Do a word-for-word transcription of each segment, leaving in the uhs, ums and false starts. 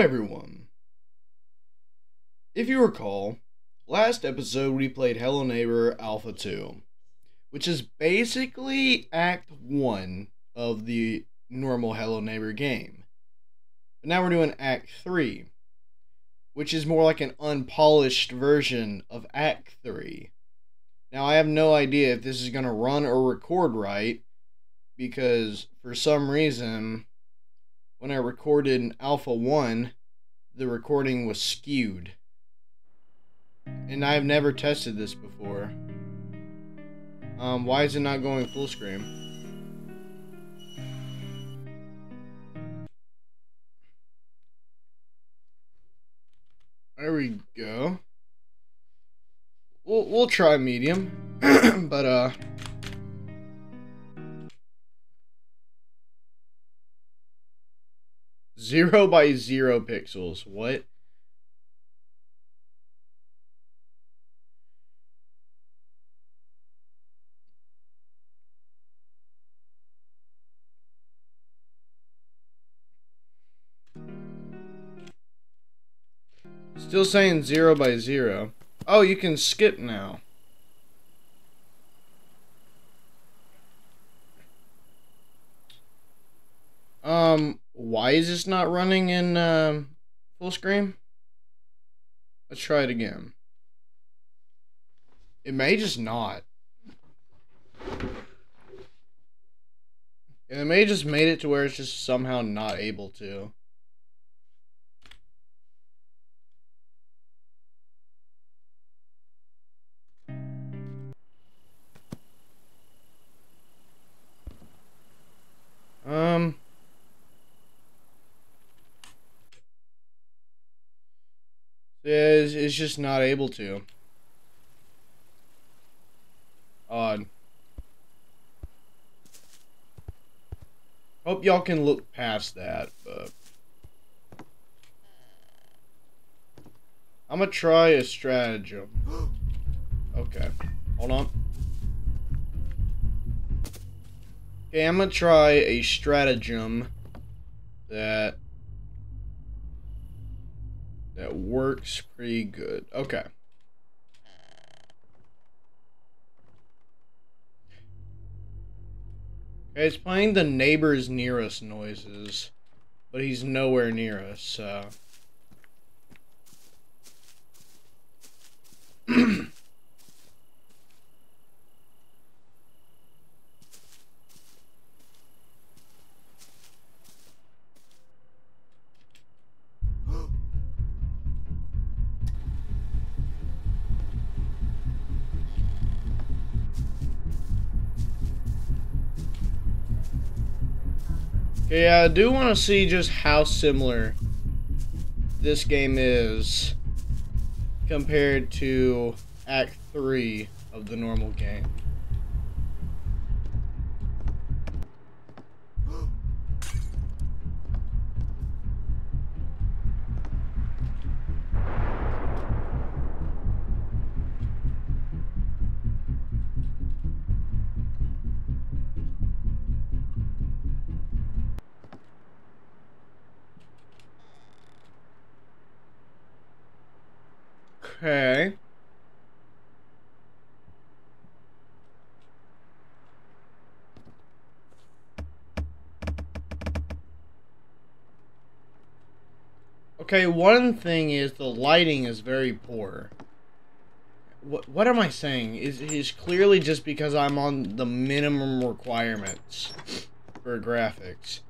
Hello everyone! If you recall, last episode we played Hello Neighbor Alpha two, which is basically Act one of the normal Hello Neighbor game. But now we're doing Act three, which is more like an unpolished version of Act three. Now I have no idea if this is going to run or record right, because for some reason, when I recorded in Alpha one, the recording was skewed. And I've never tested this before. Um, why is it not going full screen? There we go. We'll, we'll try medium, but uh... Zero by zero pixels. What? Still saying zero by zero. Oh, you can skip now. Um... Why is this not running in um, full screen? Let's try it again. It may just not. It may just made it to where it's just somehow not able to. Um... It's just not able to. Odd. Hope y'all can look past that, but I'm gonna try a stratagem. Okay, hold on. Okay, I'm gonna try a stratagem that That works pretty good. Okay. Okay, it's playing the neighbors near us noises, but he's nowhere near us, so. Yeah, I do want to see just how similar this game is compared to Act three of the normal game. Okay. Okay, one thing is the lighting is very poor. What what am I saying? Is is clearly just because I'm on the minimum requirements for graphics.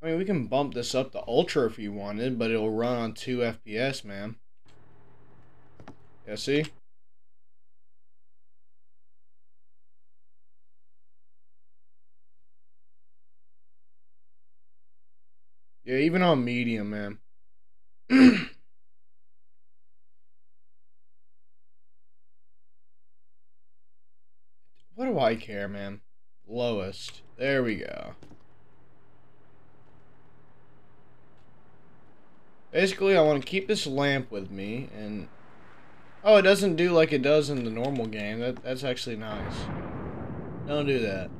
I mean, we can bump this up to ultra if you wanted, but it'll run on two F P S, man. Yeah, see? Yeah, even on medium, man. What do I care, man? Lowest. There we go. Basically, I want to keep this lamp with me, and oh, it doesn't do like it does in the normal game. That that's actually nice. Don't do that.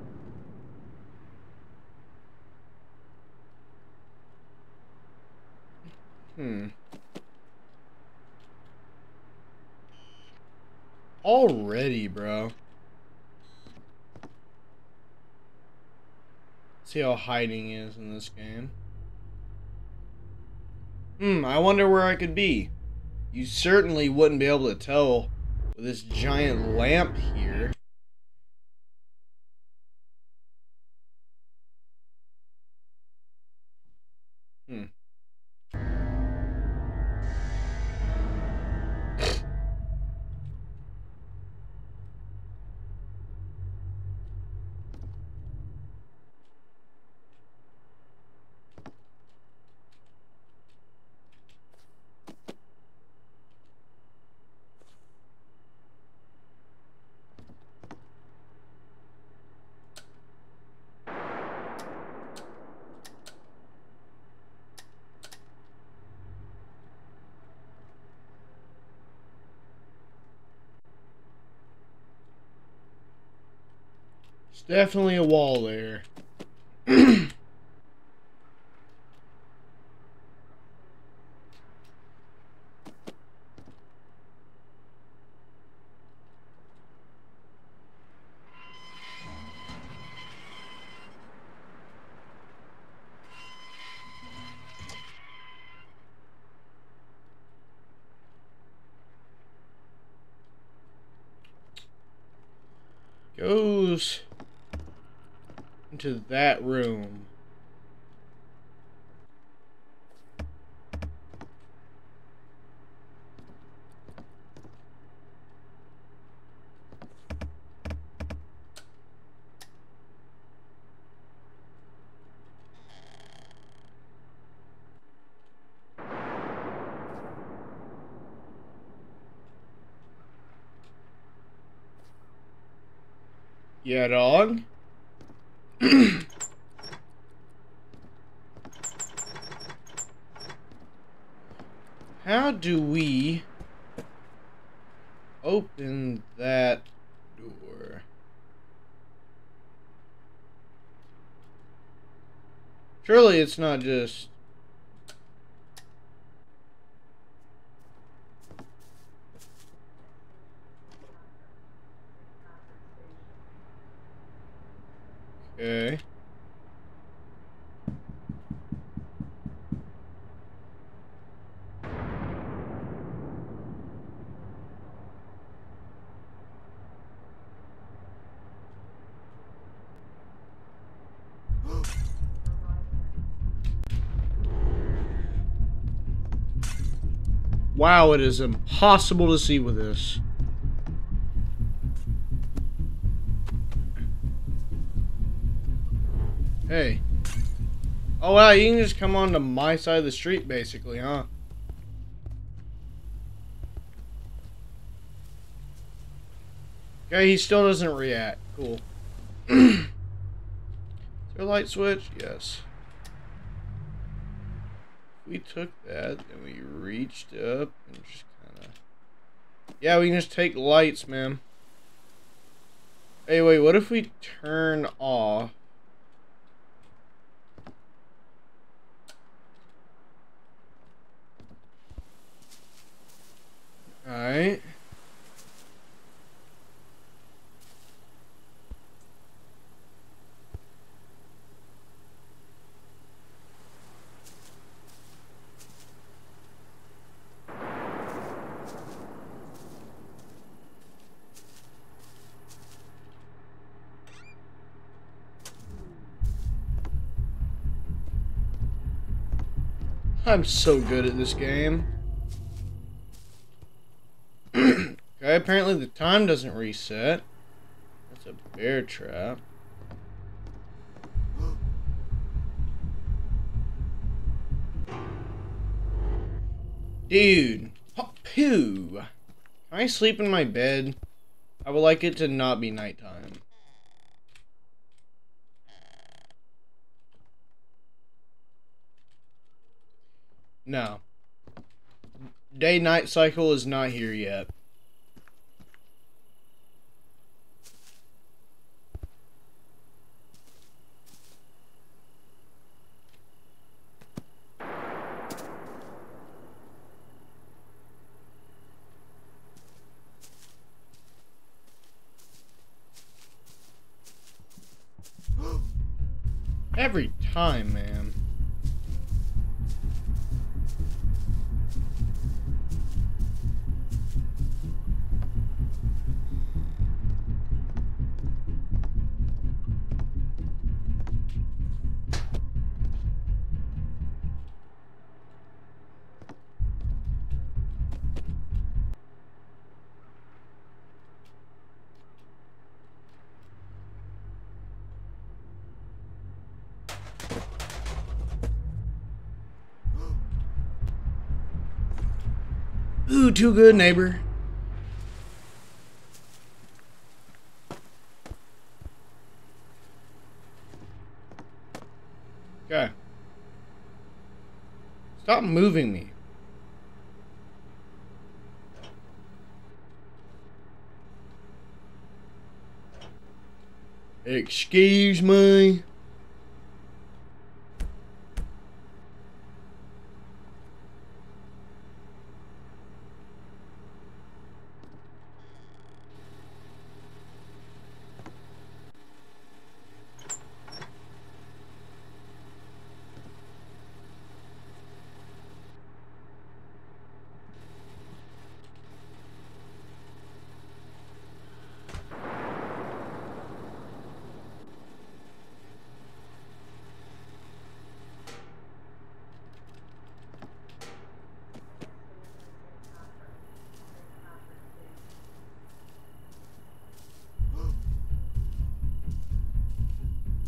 Hmm. Already, bro. See how hiding is in this game. Hmm, I wonder where I could be. You certainly wouldn't be able to tell with this giant lamp here. Hmm. Definitely a wall there. Goes to that room. Yeah, dog. How do we open that door? Surely it's not just... Okay. Wow, it is impossible to see with this. Hey. Oh wow, you can just come onto my side of the street basically, huh? Okay, he still doesn't react. Cool. Is there a light switch? Yes. We took that and we reached up and just kinda... Yeah, we can just take lights, man. Hey, wait, what if we turn off? Alright. I'm so good at this game. Okay, apparently the time doesn't reset. That's a bear trap. Dude. Pop-poo. Can I sleep in my bed? I would like it to not be nighttime. No. Day-night cycle is not here yet. every time, man. Ooh, too good, neighbor. Okay. Stop moving me. Excuse me.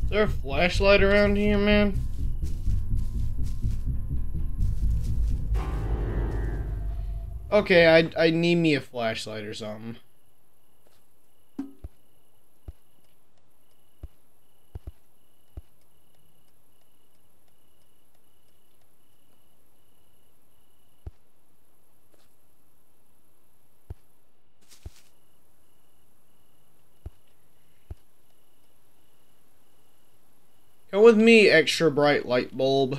Is there a flashlight around here, man? Okay, I, I need me a flashlight or something. Come with me, extra bright light bulb.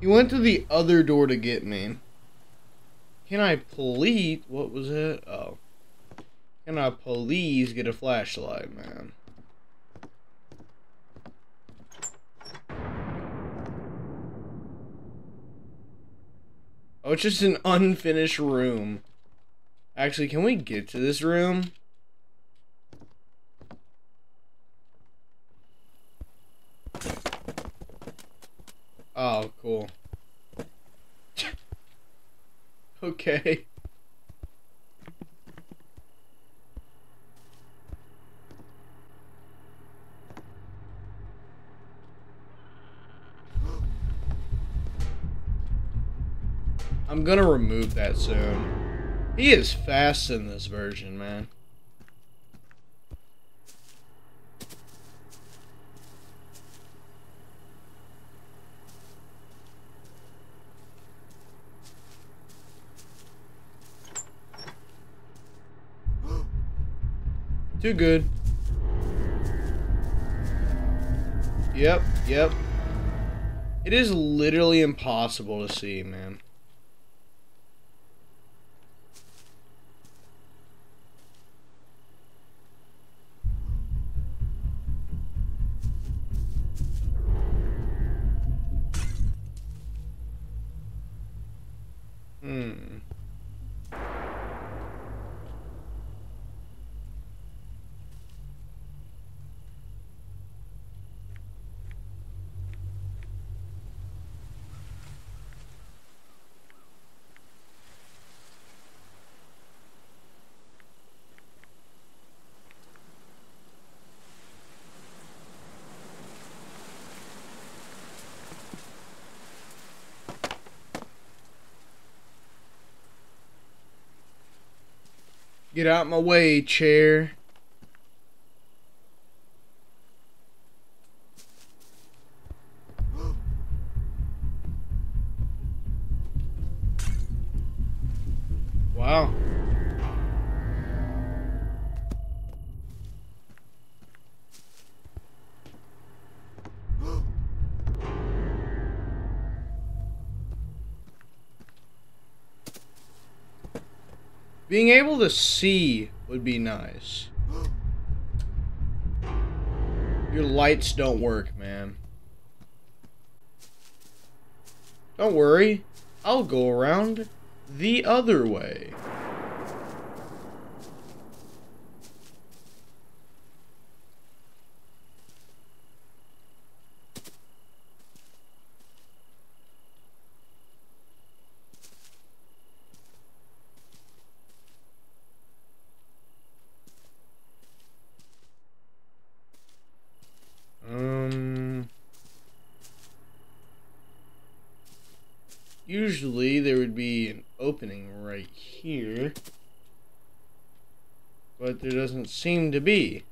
He went to the other door to get me. Can I please... What was it? Oh. Can I please get a flashlight, man? Oh, it's just an unfinished room. Actually, can we get to this room? Oh, cool. Okay. I'm gonna remove that soon. He is fast in this version, man. Too good. Yep, yep. It is literally impossible to see, man. Hmm. Get out my way, chair. Wow. Being able to see would be nice. Your lights don't work, man. Don't worry, I'll go around the other way. Usually there would be an opening right here, but there doesn't seem to be.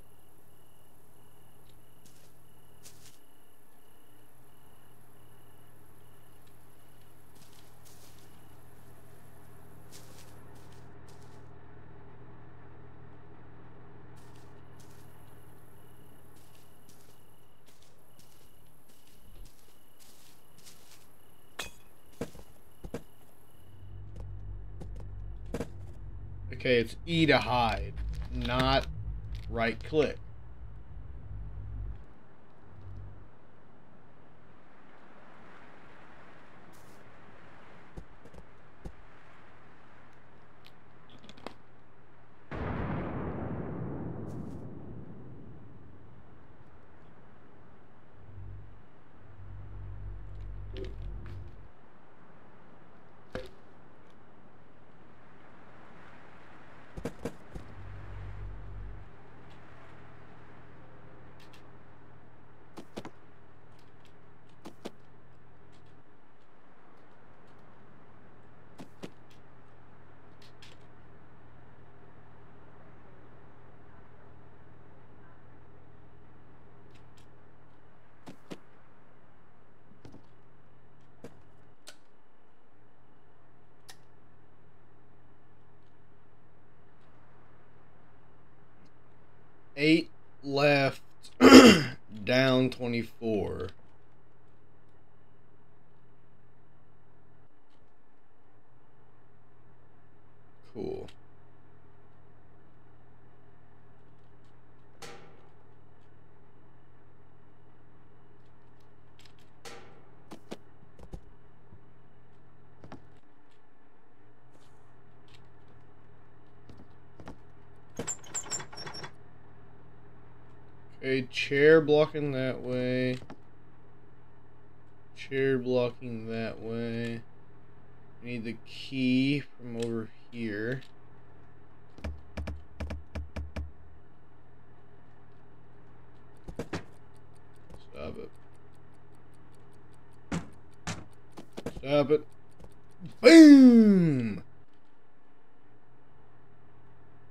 Okay, it's E to hide, not right click. eight left, down twenty-four. Cool. A chair blocking that way. Chair blocking that way. I need the key from over here. Stop it. Stop it. Boom!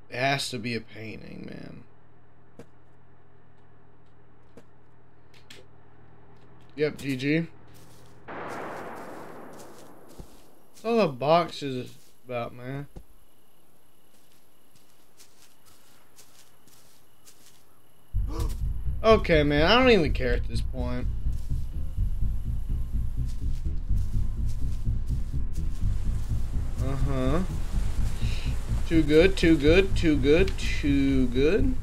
It has to be a painting, man. Yep, G G. That's all the box is about, man. Okay, man, I don't even care at this point. Uh-huh. Too good, too good, too good, too good.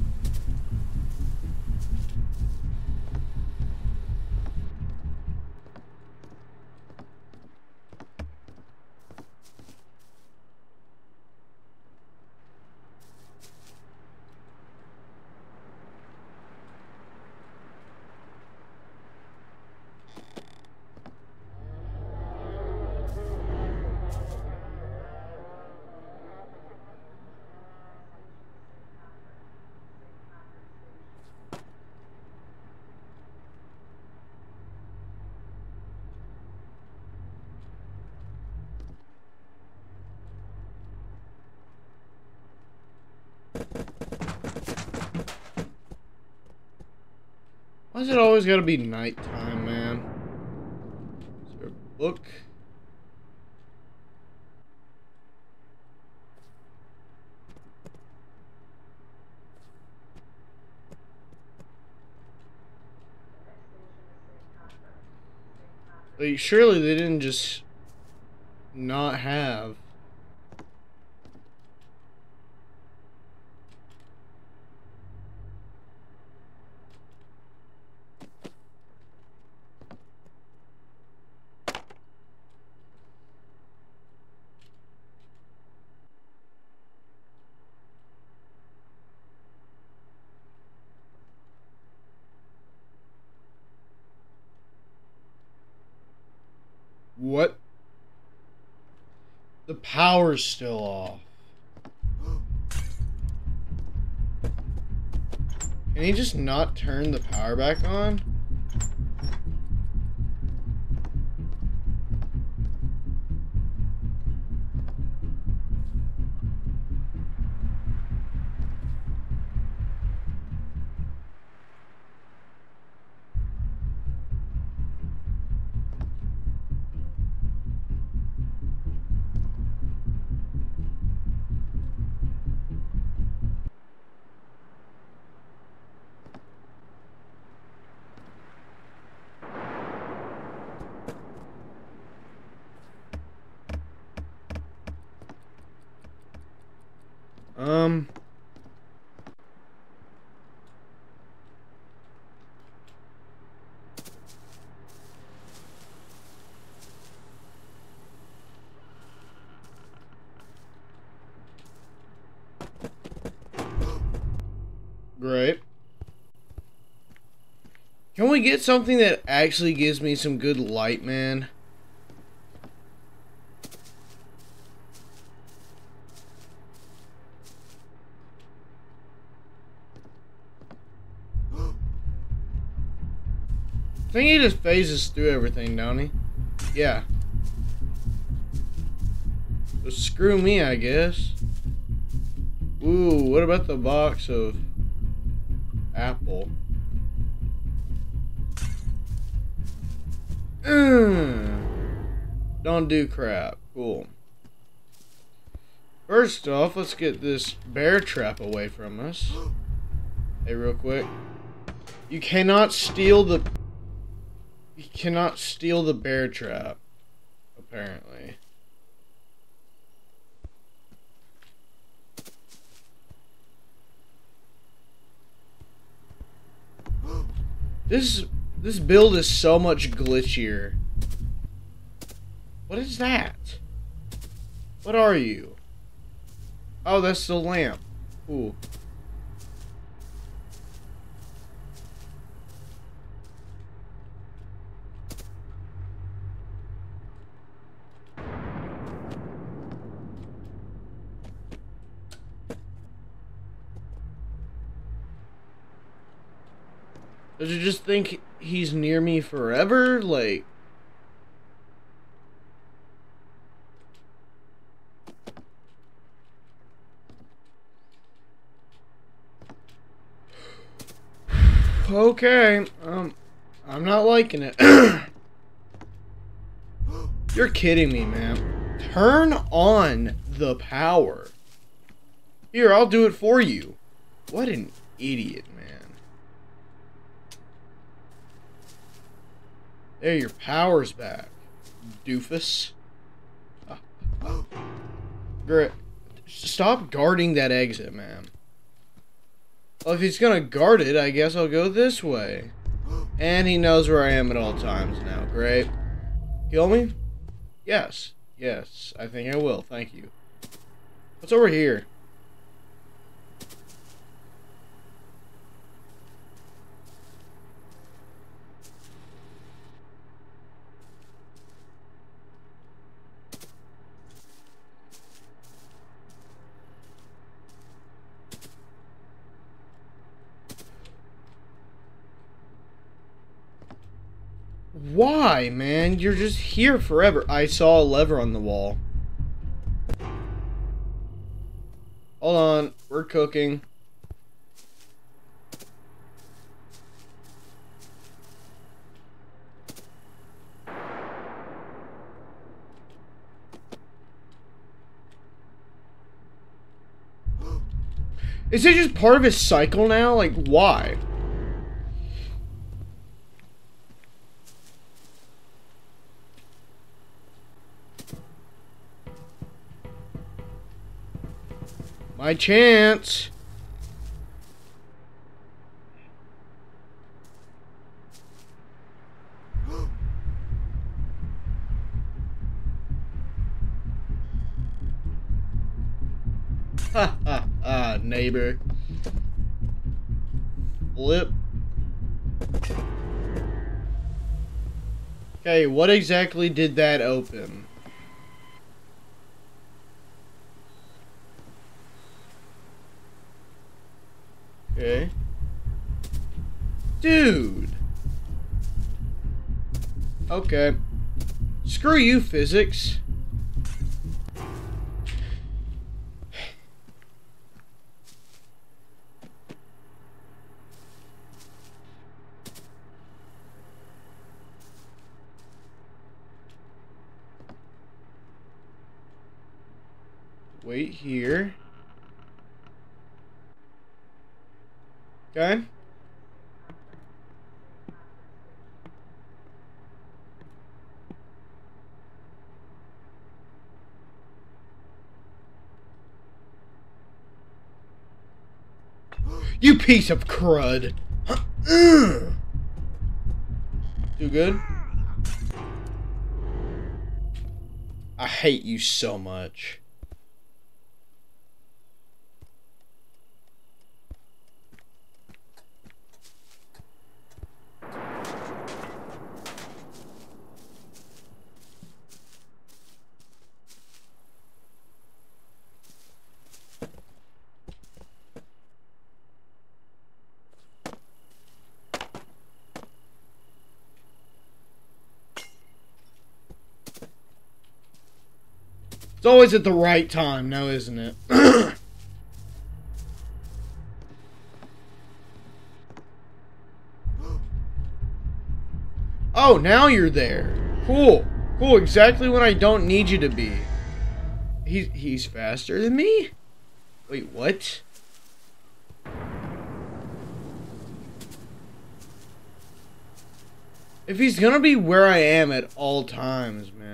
Why's it always gotta be nighttime, man? Is there a book? Like, surely they didn't just not have. What? The power's still off. Can he just not turn the power back on? Um. Great. Can we get something that actually gives me some good light, man? I think he just phases through everything, don't he? Yeah. So screw me, I guess. Ooh, what about the box of apple? Mm. Don't do crap. Cool. First off, let's get this bear trap away from us. Hey, real quick. You cannot steal the... You cannot steal the bear trap, apparently. This this build is so much glitchier. What is that? What are you? Oh, that's the lamp. Ooh. Does he just think he's near me forever? Like... Okay, um, I'm not liking it. You're kidding me, man. Turn on the power. Here, I'll do it for you. What an idiot, man. There, your power's back, doofus. Oh. Great. Stop guarding that exit, man. Well, if he's gonna guard it, I guess I'll go this way. And he knows where I am at all times now. Great. Kill me? Yes. Yes, I think I will. Thank you. What's over here? Why, man? You're just here forever. I saw a lever on the wall. Hold on, we're cooking. Is it just part of his cycle now? Like, why? My chance. Ha ha ha, neighbor. Flip. Okay, what exactly did that open? Okay. Dude. Okay. Screw you, physics. Wait here. Okay. You piece of crud. Too good? I hate you so much. It's always at the right time now, isn't it? Oh, now you're there. Cool. Cool, exactly when I don't need you to be. He's, he's faster than me? Wait, what? If he's gonna be where I am at all times, man.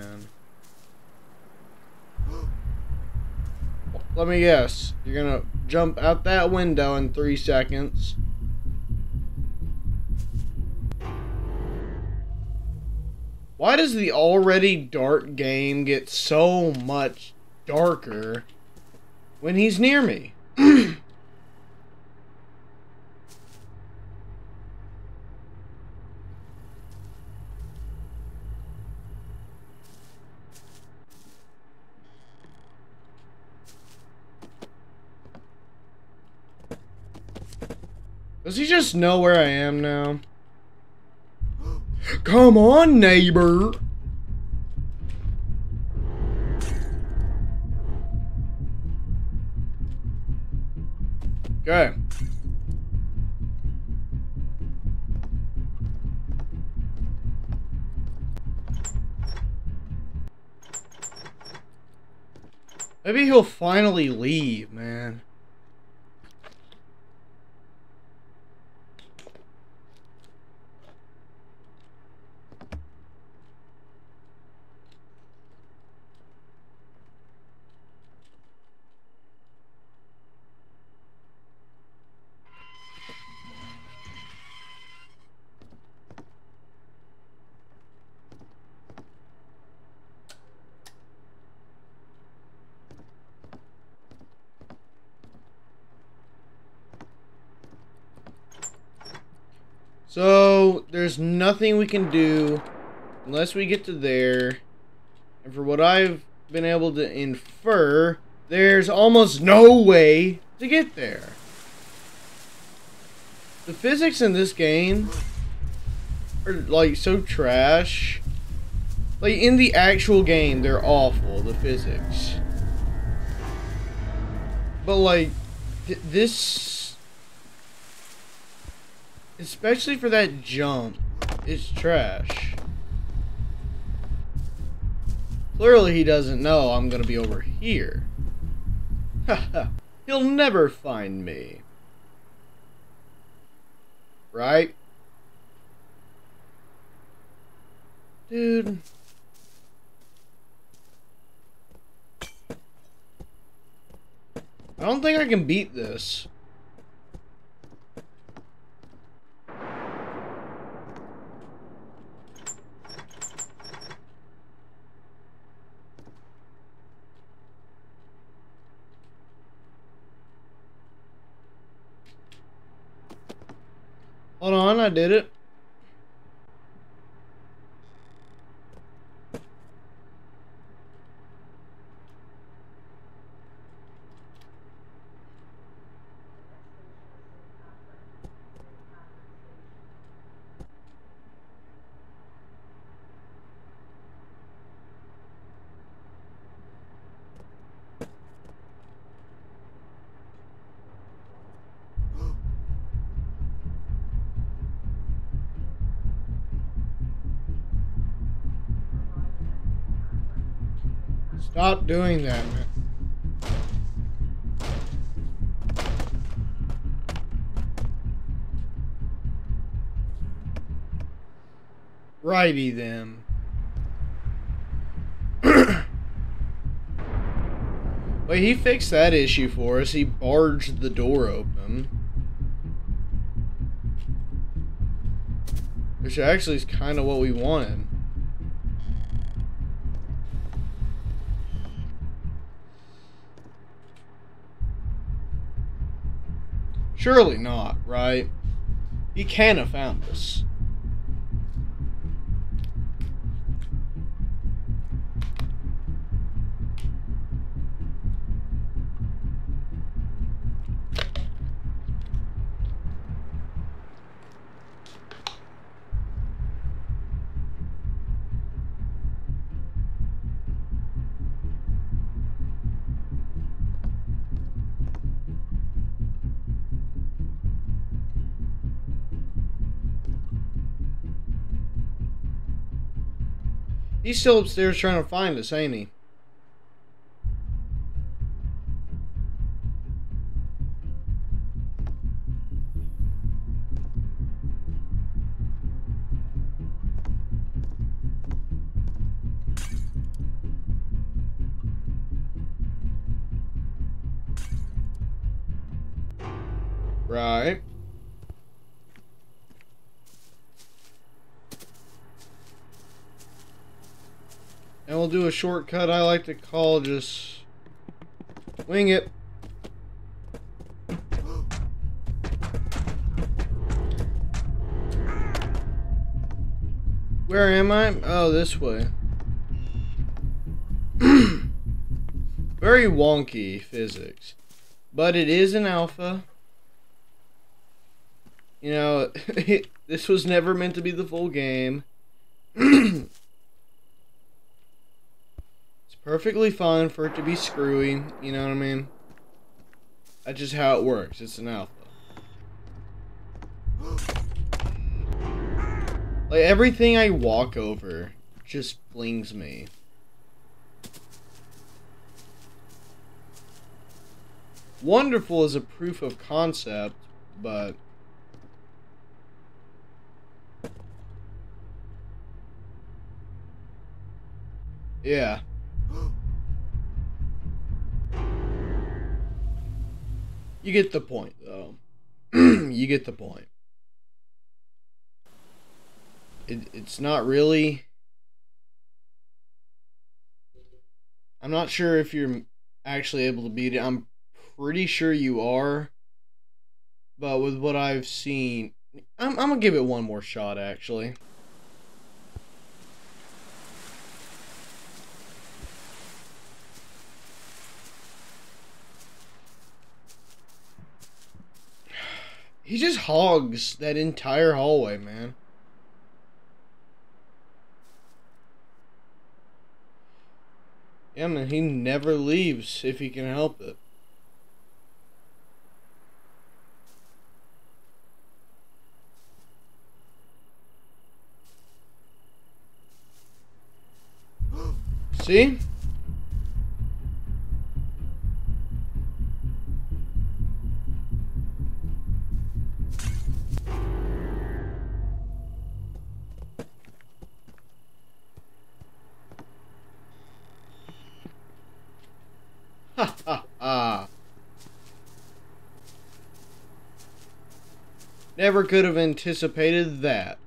Let me guess. You're gonna jump out that window in three seconds. Why does the already dark game get so much darker when he's near me? Does he just know where I am now? Come on, neighbor! Okay. Maybe he'll finally leave, man. So, there's nothing we can do unless we get to there. And for what I've been able to infer, there's almost no way to get there. The physics in this game are, like, so trash. Like, in the actual game, they're awful, the physics. But like th this, especially for that jump, is trash. Clearly he doesn't know I'm gonna be over here. Haha, he'll never find me. Right? Dude. I don't think I can beat this. Hold on, I did it. Stop doing that, man. Righty then. But well, he fixed that issue for us. He barged the door open. Which actually is kind of what we wanted. Surely not, right? He can't have found us. He's still upstairs trying to find us, ain't he? Right. And we'll do a shortcut I like to call just wing it. Where am I? Oh, this way. Very wonky physics. But it is an alpha. You know, this was never meant to be the full game. Perfectly fine for it to be screwy, you know what I mean? That's just how it works, it's an alpha. Like, everything I walk over just flings me. Wonderful is a proof of concept, but... yeah. You get the point, though. You get the point. It, it's not really... I'm not sure if you're actually able to beat it. I'm pretty sure you are. But with what I've seen... I'm, I'm gonna give it one more shot, actually. He just hogs that entire hallway, man. Yeah, man, he never leaves if he can help it. See? Ha ha ha. Never could have anticipated that.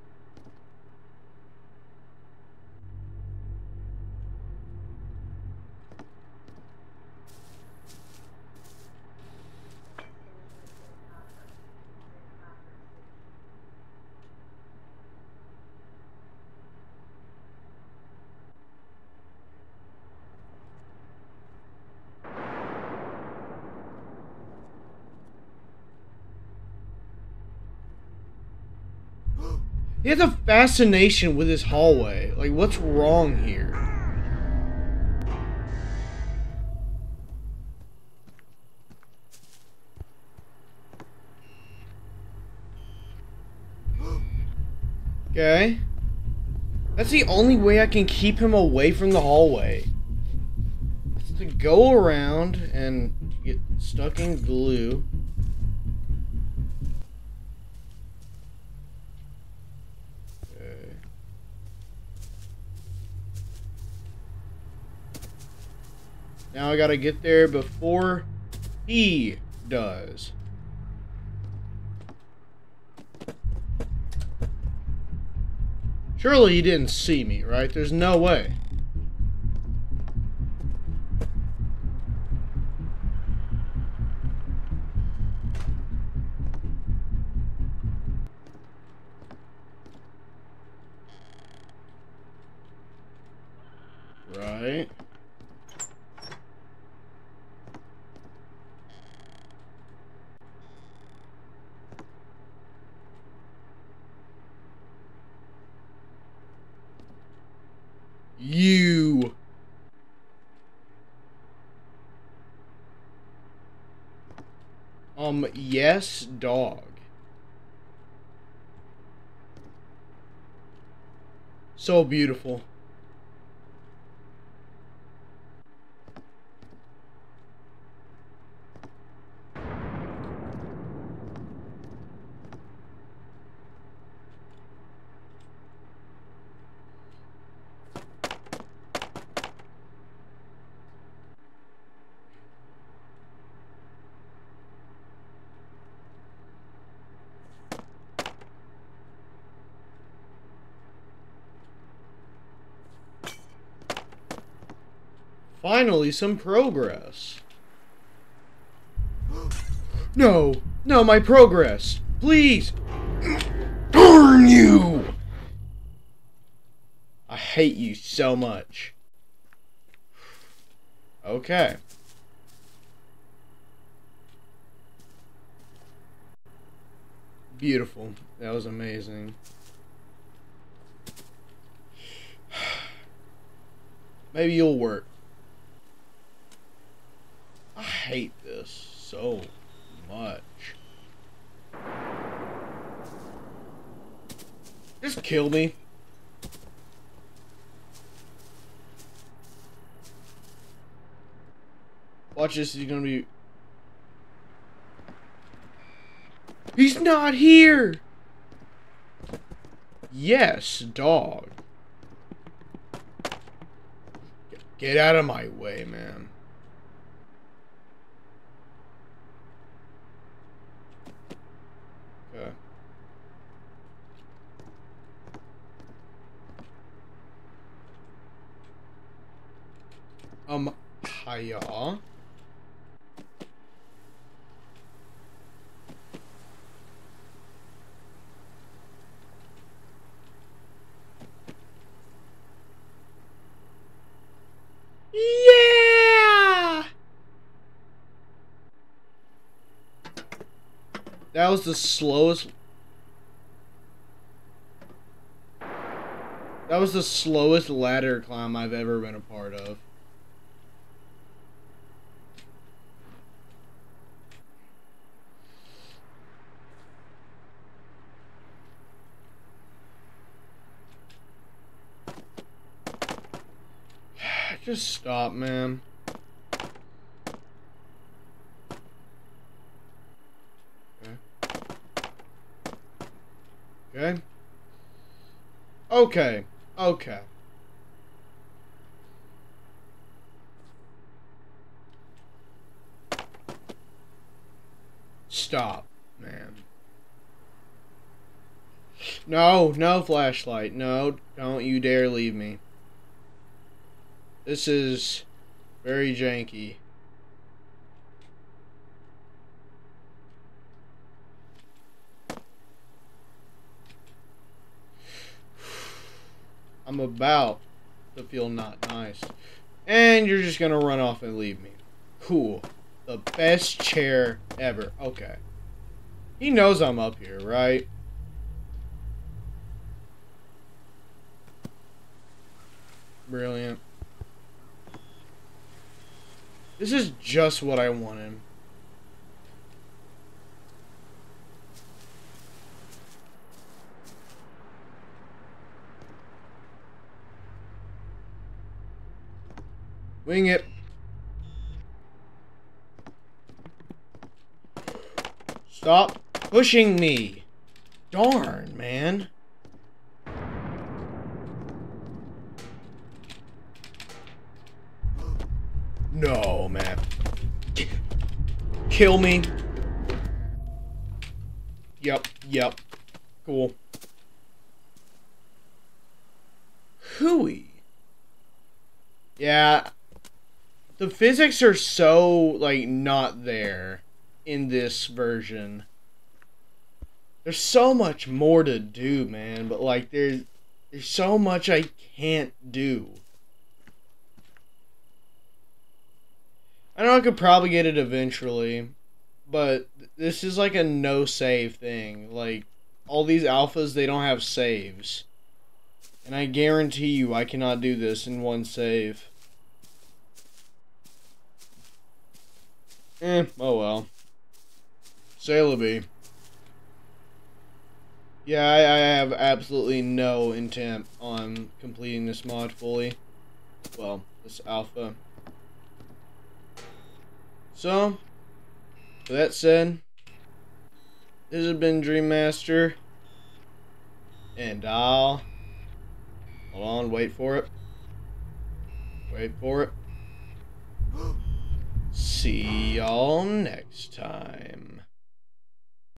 He has a fascination with this hallway. Like, what's wrong here? Okay. That's the only way I can keep him away from the hallway. It's to go around and get stuck in glue. Now I gotta get there before he does. Surely he didn't see me, right? There's no way. Right. You. Um, yes, dog. So beautiful. Finally, some progress. No, no, my progress. Please. Darn you. I hate you so much. Okay. Beautiful. That was amazing. Maybe you'll work. I hate this so much. Just kill me. Watch this, he's gonna be... He's not here! Yes, dog. Get out of my way, man. Um, hiya. Yeah! That was the slowest... That was the slowest ladder climb I've ever been a part of. Just stop, man. Okay. Okay. Okay. Okay. Stop, man. No, no flashlight. No, don't you dare leave me. This is very janky. I'm about to feel not nice. And you're just gonna run off and leave me. Cool. The best chair ever. Okay. He knows I'm up here, right? Brilliant. This is just what I wanted. Wing it. Stop pushing me. Darn, man. No, man. Kill me. Yep, yep. Cool. Hooey. Yeah. The physics are so, like, not there in this version. There's so much more to do, man, but, like, there's, there's so much I can't do. I know I could probably get it eventually, but this is, like, a no-save thing. Like, all these alphas, they don't have saves. And I guarantee you I cannot do this in one save. Eh, oh well. C'est la vie. Yeah, I, I have absolutely no intent on completing this mod fully. Well, this alpha. So, with that said, this has been DreamMaster. And I'll... Hold on, wait for it. Wait for it. See y'all next time.